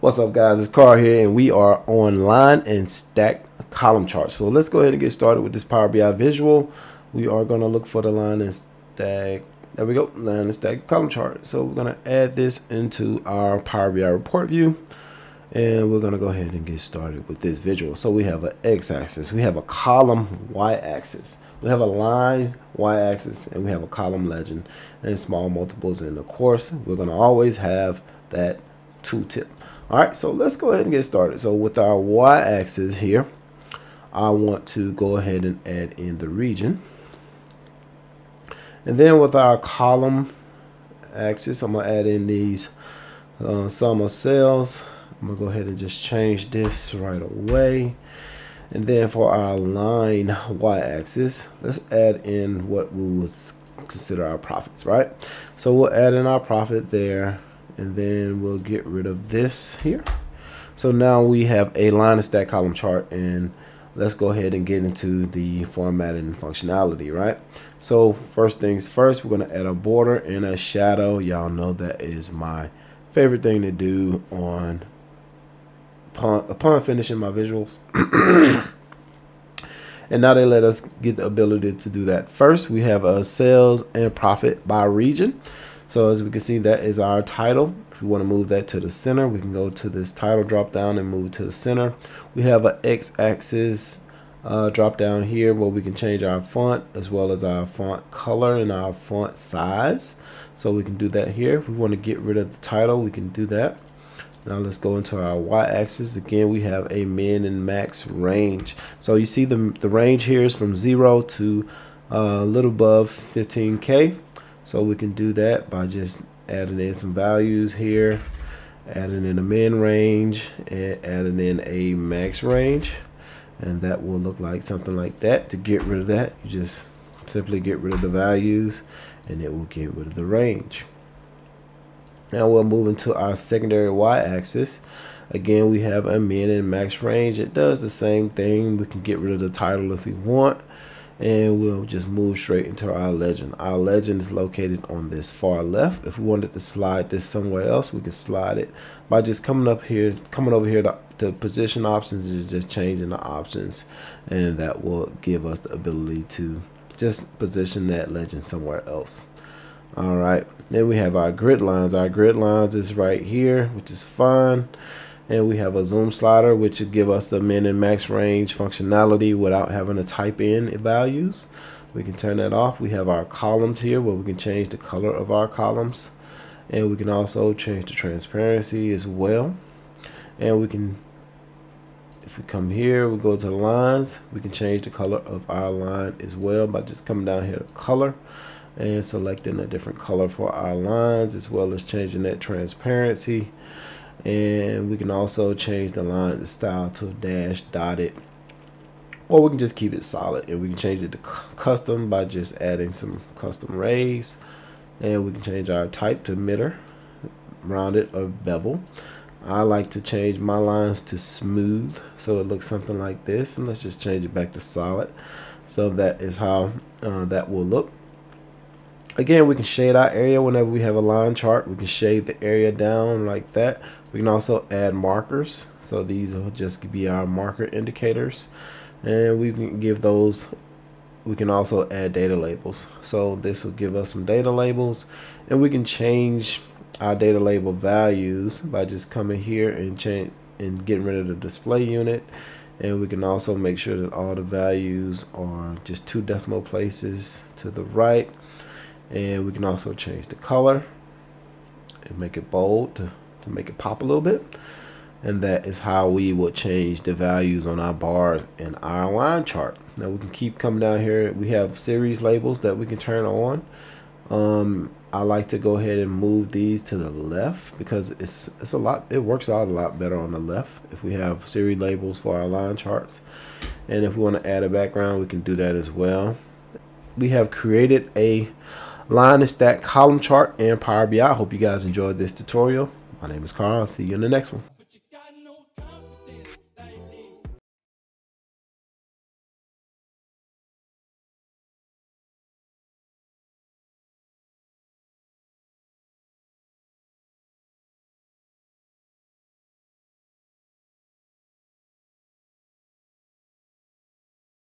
What's up guys, it's Carl here and we are on line and stack column charts. So let's go ahead and get started with this Power BI visual. We are going to look for the line and stack, there we go, line and stack column chart. So we're going to add this into our Power BI report view and we're going to go ahead and get started with this visual. So we have an x-axis, we have a column y-axis, we have a line y-axis, and we have a column legend and small multiples, and of course we're going to always have that tooltip. All right, so let's go ahead and get started. So with our y-axis here, I want to go ahead and add in the region. And then with our column axis, I'm going to add in these sum of cells. I'm going to go ahead and just change this right away. And then for our line y-axis, let's add in what we would consider our profits, right? So we'll add in our profit there. And then we'll get rid of this here. So now we have a line and stack column chart, and let's go ahead and get into the formatting and functionality, right? So first things first, we're gonna add a border and a shadow. Y'all know that is my favorite thing to do upon finishing my visuals. And now they let us get the ability to do that. First, we have a sales and profit by region. So as we can see, that is our title. If we want to move that to the center, we can go to this title drop down and move it to the center. We have an x-axis drop down here where we can change our font as well as our font color and our font size. So we can do that here. If we want to get rid of the title, we can do that. Now let's go into our y-axis. Again, we have a min and max range. So you see the range here is from 0 to a little above 15K. So we can do that by just adding in some values here, adding in a min range and adding in a max range, and that will look like something like that. To get rid of that, you just simply get rid of the values and it will get rid of the range. Now we'll move into our secondary y-axis. Again, we have a min and max range. It does the same thing. We can get rid of the title if we want, and we'll just move straight into our legend. Our legend is located on this far left. If we wanted to slide this somewhere else, we can slide it by just coming up here, coming over here to position options, is just changing the options, and that will give us the ability to just position that legend somewhere else. All right, then we have our grid lines. Our grid lines is right here, which is fine. And we have a zoom slider, which will give us the min and max range functionality without having to type in values. We can turn that off. We have our columns here where we can change the color of our columns. And we can also change the transparency as well. And we can, if we come here, we go to lines, we can change the color of our line as well by just coming down here to color and selecting a different color for our lines, as well as changing that transparency. And we can also change the line style to dash dotted, or we can just keep it solid, and we can change it to custom by just adding some custom rays. And we can change our type to miter, rounded, or bevel. I like to change my lines to smooth so it looks something like this, and let's just change it back to solid. So that is how that will look. Again, we can shade our area whenever we have a line chart. We can shade the area down like that. We can also add markers. So these will just be our marker indicators. And we can give those, we can also add data labels. So this will give us some data labels. And we can change our data label values by just coming here and change and getting rid of the display unit. And we can also make sure that all the values are just 2 decimal places to the right. And we can also change the color and make it bold to make it pop a little bit. And that is how we will change the values on our bars and our line chart. Now we can keep coming down here. We have series labels that we can turn on. I like to go ahead and move these to the left because it's a lot, it works out a lot better on the left if we have series labels for our line charts. And if we want to add a background, we can do that as well. We have created a line and stack column chart in Power BI. I hope you guys enjoyed this tutorial. My name is Carl. I'll see you in the next one.